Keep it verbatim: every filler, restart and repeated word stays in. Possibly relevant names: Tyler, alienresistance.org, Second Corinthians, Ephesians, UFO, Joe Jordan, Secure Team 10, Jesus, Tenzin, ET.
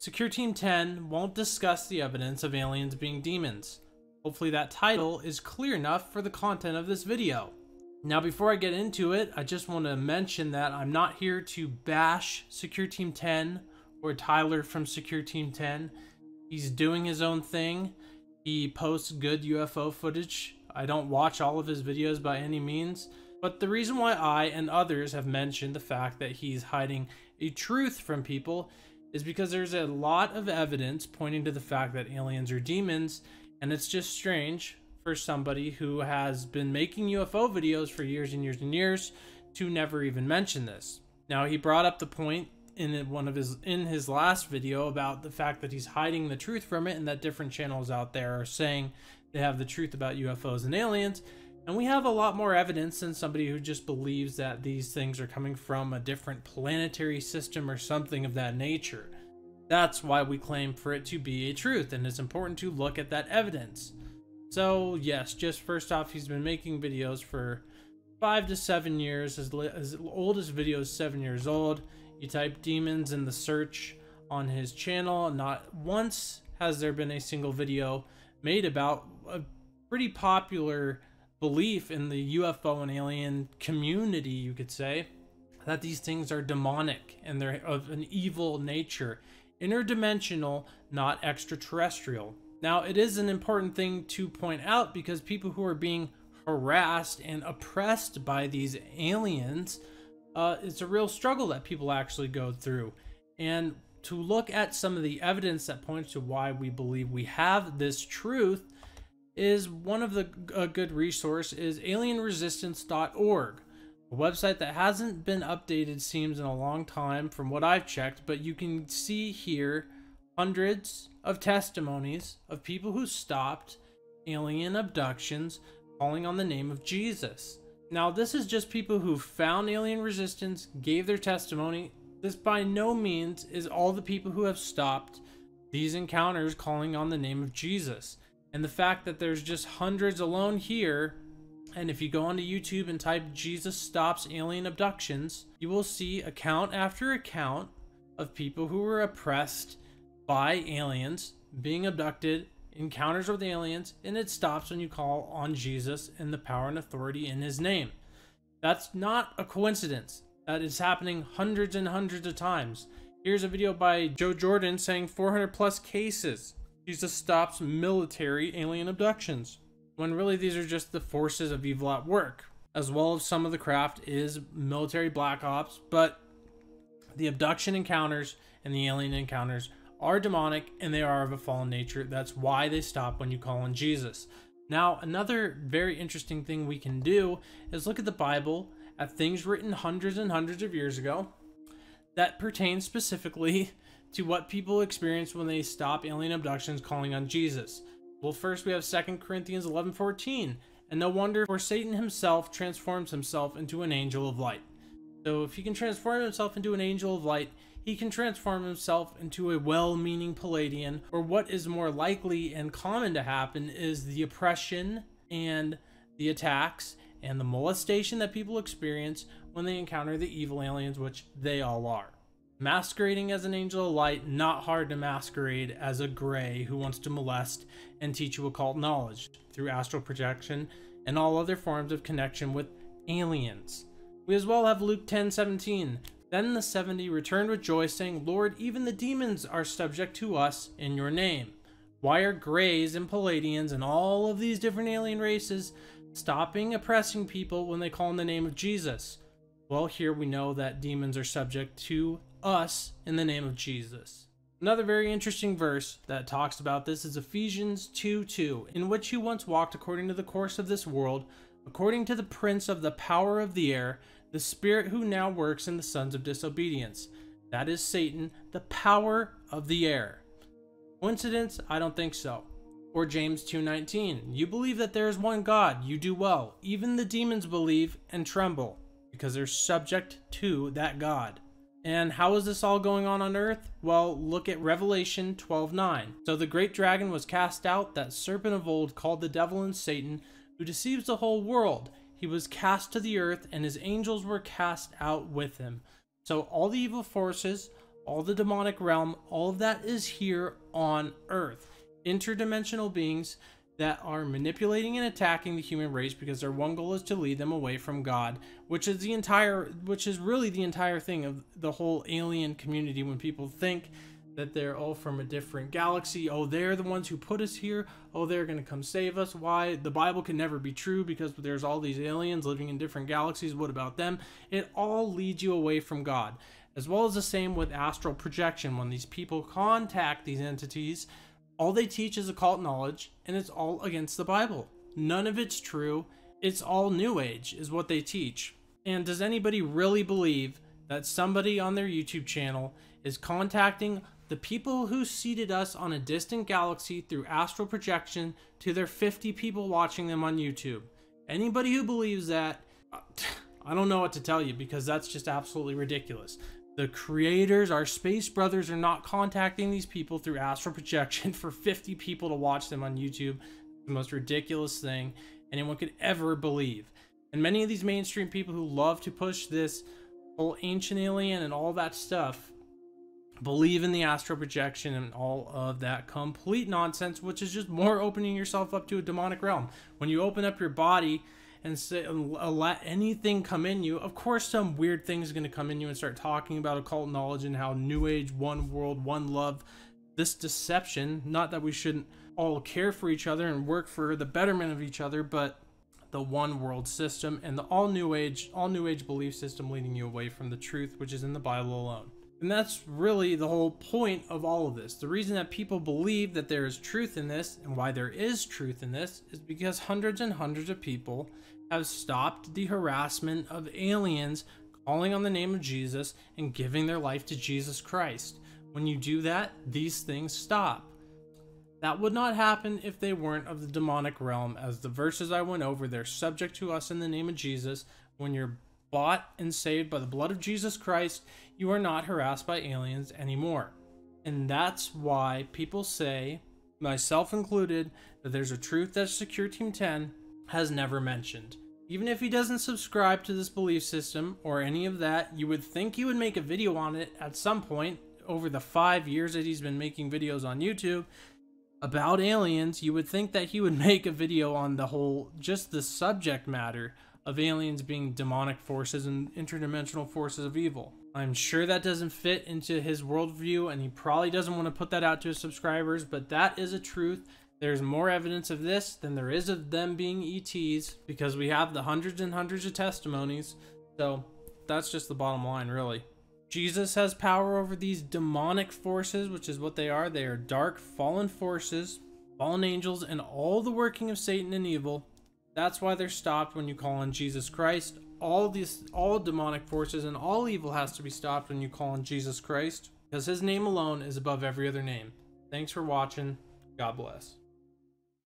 Secure Team ten won't discuss the evidence of aliens being demons. Hopefully that title is clear enough for the content of this video. Now before I get into it, I just want to mention that I'm not here to bash Secure Team ten or Tyler from Secure Team ten. He's doing his own thing. He posts good U F O footage. I don't watch all of his videos by any means, but the reason why I and others have mentioned the fact that he's hiding a truth from people is because there's a lot of evidence pointing to the fact that aliens are demons, and it's just strange for somebody who has been making U F O videos for years and years and years to never even mention this. Now, he brought up the point in one of his in his last video about the fact that he's hiding the truth from it, and that different channels out there are saying they have the truth about U F Os and aliens, and we have a lot more evidence than somebody who just believes that these things are coming from a different planetary system or something of that nature. That's why we claim for it to be a truth, and it's important to look at that evidence. So yes, just first off, he's been making videos for five to seven years. His, his oldest video is seven years old. You type demons in the search on his channel, not once has there been a single video made about a pretty popular belief in the U F O and alien community, you could say, that these things are demonic and they're of an evil nature, interdimensional, not extraterrestrial. Now, it is an important thing to point out, because people who are being harassed and oppressed by these aliens, uh, it's a real struggle that people actually go through. And to look at some of the evidence that points to why we believe we have this truth is one of the a good resource is alien resistance dot org, a website that hasn't been updated seems in a long time from what I've checked, but you can see here hundreds of testimonies of people who stopped alien abductions calling on the name of Jesus. Now, this is just people who found alien resistance, gave their testimony. This by no means is all the people who have stopped these encounters calling on the name of Jesus. And the fact that there's just hundreds alone here, and if you go onto YouTube and type Jesus stops alien abductions, you will see account after account of people who were oppressed by aliens, being abducted, encounters with aliens, and it stops when you call on Jesus and the power and authority in his name. That's not a coincidence. That is happening hundreds and hundreds of times. Here's a video by Joe Jordan saying four hundred plus cases. Jesus stops military alien abductions, when really these are just the forces of evil at work, as well as some of the craft is military black ops. But the abduction encounters and the alien encounters are demonic, and they are of a fallen nature. That's why they stop when you call on Jesus. Now, another very interesting thing we can do is look at the Bible, at things written hundreds and hundreds of years ago that pertain specifically to what people experience when they stop alien abductions calling on Jesus. Well, first we have Second Corinthians eleven fourteen, and no wonder, for Satan himself transforms himself into an angel of light. So if he can transform himself into an angel of light, he can transform himself into a well-meaning Palladian, or what is more likely and common to happen is the oppression and the attacks and the molestation that people experience when they encounter the evil aliens, which they all are. Masquerading as an angel of light, not hard to masquerade as a gray who wants to molest and teach you occult knowledge through astral projection and all other forms of connection with aliens. We as well have Luke ten seventeen. Then the seventy returned with joy, saying, Lord, even the demons are subject to us in your name. Why are grays and Palladians and all of these different alien races stopping oppressing people when they call in the name of Jesus? Well, here we know that demons are subject to us in the name of Jesus. Another very interesting verse that talks about this is Ephesians two two, in which you once walked according to the course of this world, according to the prince of the power of the air, the spirit who now works in the sons of disobedience. That is Satan, the power of the air. Coincidence? I don't think so. Or James two nineteen, you believe that there is one God, you do well. Even the demons believe and tremble, because they're subject to that God. And how is this all going on on earth? Well, look at Revelation twelve nine. So the great dragon was cast out, that serpent of old called the devil and Satan, who deceives the whole world. He was cast to the earth, and his angels were cast out with him. So all the evil forces, all the demonic realm, all of that is here on Earth. Interdimensional beings that are manipulating and attacking the human race because their one goal is to lead them away from God, which is the entire, which is really the entire thing of the whole alien community. When people think that they're all from a different galaxy, oh, they're the ones who put us here, oh, they're going to come save us. Why? The Bible can never be true because there's all these aliens living in different galaxies. What about them? It all leads you away from God. As well as the same with astral projection. When these people contact these entities, all they teach is occult knowledge, and it's all against the Bible. None of it's true. It's all New Age is what they teach. And does anybody really believe that somebody on their YouTube channel is contacting the people who seeded us on a distant galaxy through astral projection to their fifty people watching them on YouTube? Anybody who believes that, I don't know what to tell you, because that's just absolutely ridiculous. The creators, our space brothers, are not contacting these people through astral projection for fifty people to watch them on YouTube. The most ridiculous thing anyone could ever believe. And many of these mainstream people who love to push this whole ancient alien and all that stuff believe in the astral projection and all of that complete nonsense, which is just more opening yourself up to a demonic realm. When you open up your body and say, let anything come in you, of course some weird thing is going to come in you and start talking about occult knowledge and how New Age, one world, one love, this deception. Not that we shouldn't all care for each other and work for the betterment of each other, but the one world system and the all New Age, all New Age belief system leading you away from the truth, which is in the Bible alone. And that's really the whole point of all of this. The reason that people believe that there is truth in this, and why there is truth in this, is because hundreds and hundreds of people have stopped the harassment of aliens calling on the name of Jesus and giving their life to Jesus Christ. When you do that, these things stop. That would not happen if they weren't of the demonic realm. As the verses I went over, they're subject to us in the name of Jesus. When you're bought and saved by the blood of Jesus Christ, you are not harassed by aliens anymore. And that's why people say, myself included, that there's a truth that Secure Team ten has never mentioned. Even if he doesn't subscribe to this belief system or any of that, you would think he would make a video on it at some point over the five years that he's been making videos on YouTube about aliens. You would think that he would make a video on the whole, just the subject matter of aliens being demonic forces and interdimensional forces of evil. I'm sure that doesn't fit into his worldview, and he probably doesn't want to put that out to his subscribers, but that is a truth. There's more evidence of this than there is of them being E Ts, because we have the hundreds and hundreds of testimonies. So that's just the bottom line, really. Jesus has power over these demonic forces, which is what they are. They are dark, fallen forces, fallen angels, and all the working of Satan and evil. That's why they're stopped when you call on Jesus Christ. All these, all demonic forces and all evil has to be stopped when you call on Jesus Christ, because his name alone is above every other name. Thanks for watching. God bless.